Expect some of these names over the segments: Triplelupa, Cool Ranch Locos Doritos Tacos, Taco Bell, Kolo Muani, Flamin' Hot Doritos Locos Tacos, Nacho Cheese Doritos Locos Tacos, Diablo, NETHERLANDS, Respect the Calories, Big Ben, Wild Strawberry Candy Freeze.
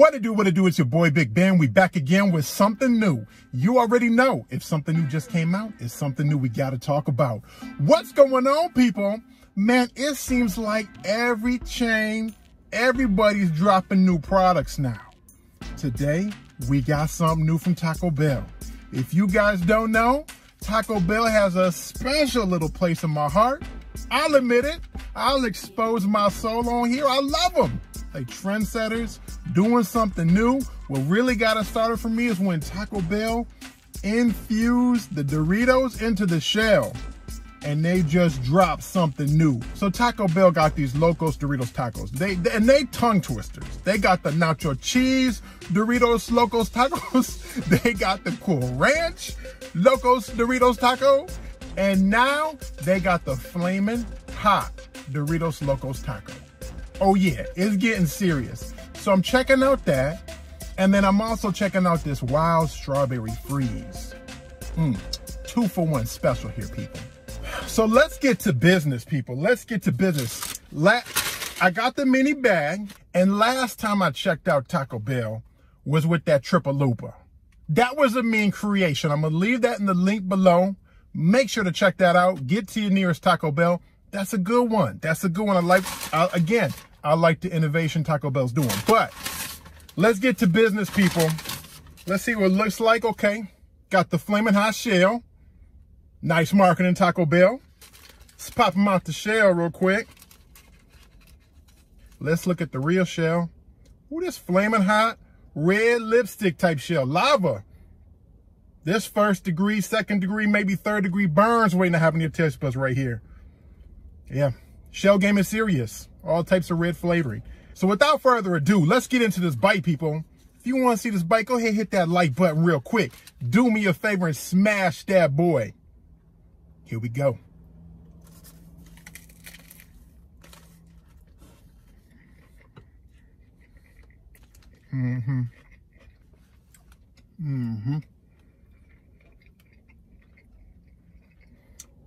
What it do? It's your boy Big Ben. We back again with something new. You already know if something new just came out, it's something new we got to talk about. What's going on, people? Man, it seems like every chain, everybody's dropping new products now. Today, we got something new from Taco Bell. If you guys don't know, Taco Bell has a special little place in my heart. I'll admit it. I'll expose my soul on here. I love them. They trendsetters, doing something new. What really got us started for me is when Taco Bell infused the Doritos into the shell and they just dropped something new. So Taco Bell got these Locos Doritos Tacos. They tongue twisters. They got the Nacho Cheese Doritos Locos Tacos. They got the Cool Ranch Locos Doritos Tacos. And now they got the Flamin' Hot Doritos Locos Tacos. Oh yeah, it's getting serious. So I'm checking out that, and then I'm also checking out this Wild Strawberry Freeze. 2-for-1 special here, people. So let's get to business, people. Let's get to business. I got the mini bag, and last time I checked out Taco Bell was with that Triplelupa. That was a mean creation. I'm gonna leave that in the link below. Make sure to check that out. Get to your nearest Taco Bell. That's a good one. That's a good one. I like the innovation Taco Bell's doing. But let's get to business, people. Let's see what it looks like. Okay, got the Flamin' Hot shell. Nice marketing, Taco Bell. Let's pop them out the shell real quick. Let's look at the real shell. Ooh, this Flamin' Hot red lipstick type shell. Lava. This first degree, second degree, maybe third degree burns waiting to happen to your taste buds right here. Yeah, shell game is serious. All types of red flavoring. So without further ado, let's get into this bite, people. If you want to see this bite, go ahead and hit that like button real quick. Do me a favor and smash that boy. Here we go.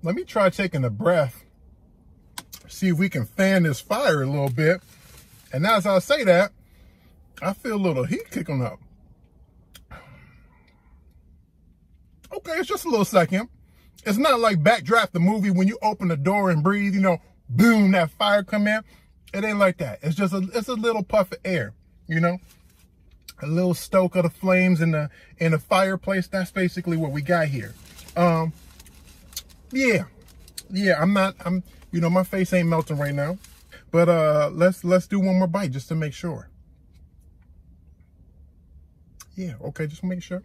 Let me try taking a breath. See if we can fan this fire a little bit. And as I say that, I feel a little heat kicking up. Okay, it's just a little second. It's not like Backdraft the movie when you open the door and breathe, you know, boom, that fire come in. It ain't like that. It's just a little puff of air, you know? A little stoke of the flames in the fireplace. That's basically what we got here. Yeah, I'm you know, my face ain't melting right now, but let's do one more bite just to make sure. Yeah, okay, just make sure.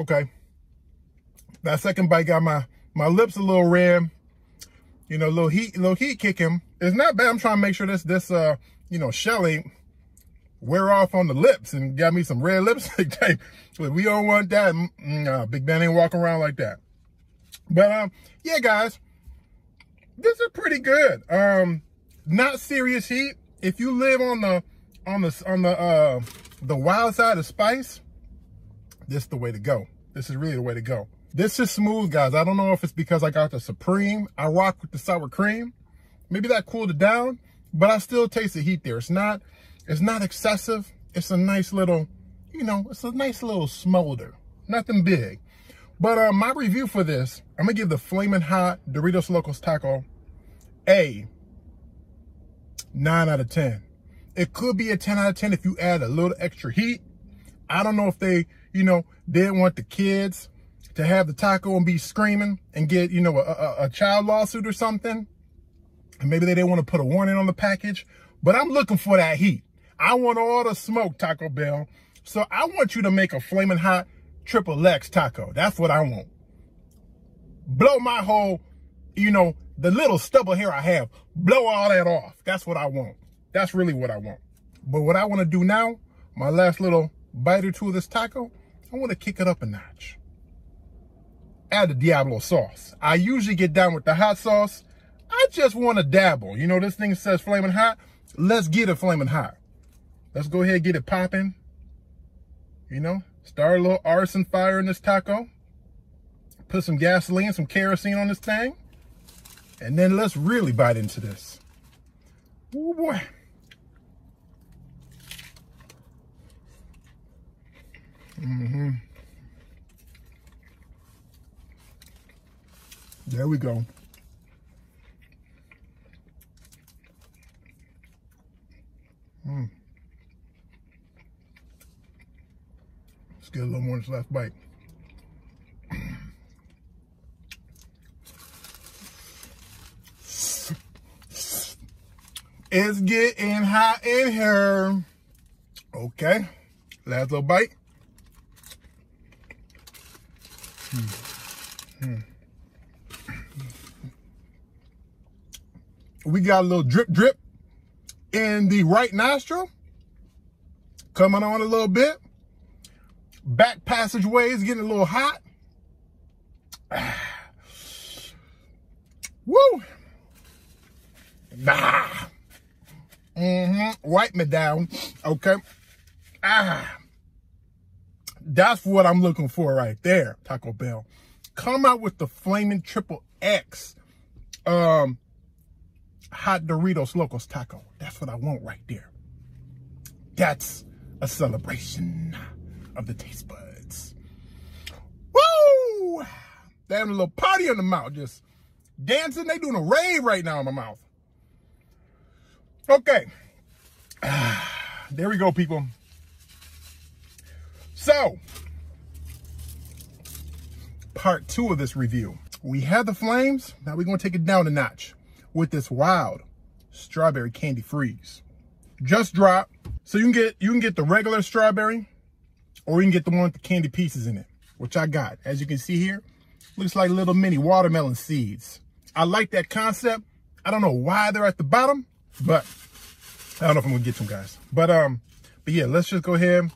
Okay, that second bite got my lips a little red. You know, little heat kicking. It's not bad. I'm trying to make sure this you know, shell ain't wear off on the lips and got me some red lipstick tape. But we don't want that. Nah, Big Ben ain't walking around like that. But yeah, guys, this is pretty good. Not serious heat. If you live on the wild side of spice, this is the way to go. This is really the way to go. This is smooth, guys. I don't know if it's because I got the Supreme. I rock with the sour cream. Maybe that cooled it down, but I still taste the heat there. It's not excessive. It's a nice little, you know, it's a nice little smolder. Nothing big. But my review for this, I'm going to give the Flamin' Hot Doritos Locos Taco a 9 out of 10. It could be a 10 out of 10 if you add a little extra heat. I don't know if they, you know, didn't want the kids to have the taco and be screaming and get, you know, a child lawsuit or something. And maybe they didn't want to put a warning on the package, but I'm looking for that heat. I want all the smoke, Taco Bell. So I want you to make a Flamin' Hot XXX taco. That's what I want. Blow my whole, you know, the little stubble hair I have, blow all that off. That's what I want. That's really what I want. But what I want to do now, my last little bite or two of this taco, I want to kick it up a notch. Add the Diablo sauce. I usually get down with the hot sauce. I just want to dabble. You know, this thing says Flamin' Hot. Let's get it Flamin' Hot. Let's go ahead and get it popping. You know, start a little arson fire in this taco. Put some gasoline, some kerosene on this thing. And then let's really bite into this. Oh boy. Mm-hmm. There we go. Mm. Let's get a little more in this last bite. It's getting hot in here. Okay, last little bite. We got a little drip drip in the right nostril, coming on a little bit. Back passageways getting a little hot. Woo! Nah. Mm-hmm. Wipe me down. Okay. Ah. That's what I'm looking for right there, Taco Bell. Come out with the Flamin' XXX Hot Doritos Locos Taco. That's what I want right there. That's a celebration of the taste buds. Woo! They're having a little party in the mouth, just dancing. They doing a rave right now in my mouth. Okay. There we go, people. So, part two of this review. We had the flames, now we're gonna take it down a notch with this Wild Strawberry Candy Freeze. Just dropped, so you can get the regular strawberry, or you can get the one with the candy pieces in it, which I got. As you can see here, looks like little mini watermelon seeds. I like that concept. I don't know why they're at the bottom, but I don't know if I'm gonna get some, guys. But yeah, let's just go ahead.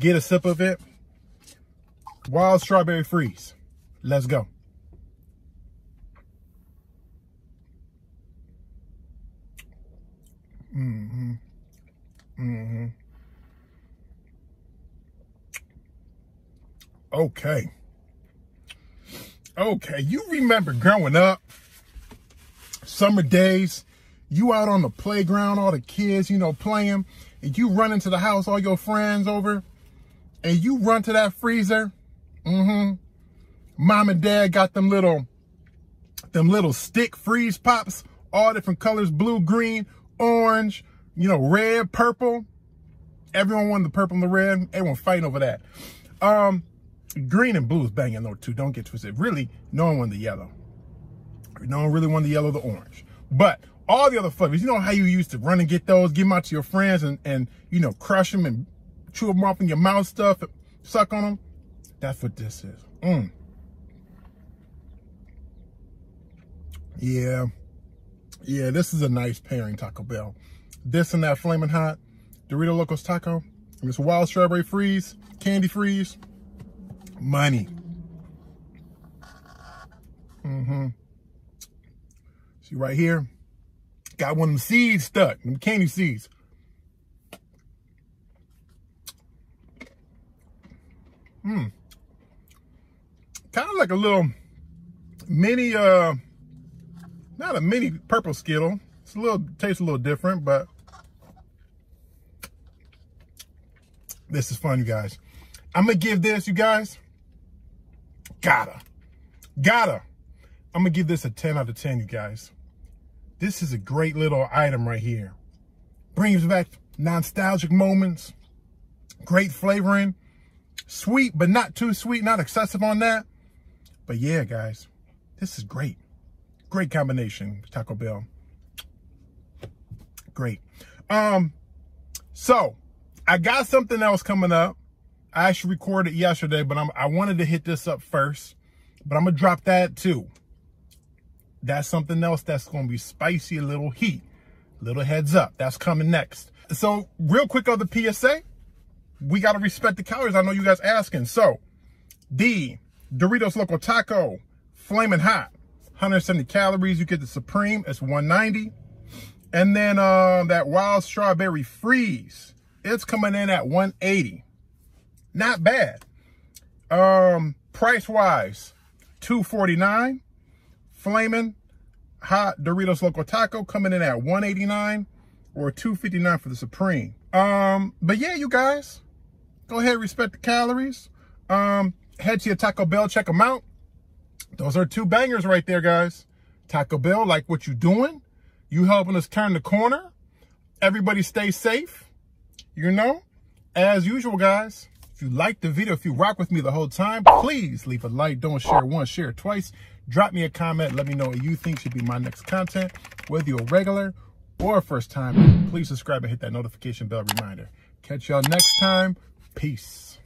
Get a sip of it. Wild Strawberry Freeze. Let's go. Mm-hmm. Mm-hmm. Okay. Okay, you remember growing up, summer days, you out on the playground, all the kids, you know, playing, and you run into the house, all your friends over, and you run to that freezer. Mm-hmm. Mom and dad got them little stick freeze pops, all different colors, blue, green, orange, you know, red, purple. Everyone wanted the purple and the red. Everyone fighting over that. Green and blue is banging though too, don't get twisted. Really, no one wanted the yellow. No one really wanted the yellow or the orange. But all the other flavors, you know how you used to run and get those, give them out to your friends and you know, crush them and chew them off in your mouth stuff, suck on them. That's what this is. Mm. Yeah. Yeah, this is a nice pairing, Taco Bell. This and that Flamin' Hot Doritos Locos Taco. And this Wild Strawberry Freeze, Candy Freeze. Money. Mm-hmm. See right here? Got one of them seeds stuck, them candy seeds. Hmm. Kind of like a little mini, not a mini purple Skittle. It's a little, tastes a little different, but this is fun, you guys. I'm gonna give this, you guys, gotta. I'm gonna give this a 10 out of 10, you guys. This is a great little item right here. Brings back nostalgic moments, great flavoring. Sweet, but not too sweet, not excessive on that. But yeah, guys, this is great. Great combination, Taco Bell. Great. So I got something else coming up. I actually recorded yesterday, but I wanted to hit this up first, but I'm gonna drop that too. That's something else that's gonna be spicy, a little heat, little heads up. That's coming next. So real quick of the PSA. We got to respect the calories. I know you guys asking. So, the Doritos Loco Taco, Flamin' Hot, 170 calories. You get the Supreme, it's 190. And then that Wild Strawberry Freeze, it's coming in at 180. not bad. Price wise, $2.49. Flamin' Hot Doritos Locos Taco coming in at $1.89 or $2.59 for the Supreme. But yeah, you guys, go ahead and respect the calories. Head to your Taco Bell, check them out. Those are two bangers right there, guys. Taco Bell, like what you doing. You helping us turn the corner. Everybody stay safe. You know, as usual, guys, if you like the video, if you rock with me the whole time, please leave a like. Don't share once, share twice. Drop me a comment. Let me know what you think should be my next content. Whether you're a regular or a first time, please subscribe and hit that notification bell reminder. Catch y'all next time. Peace.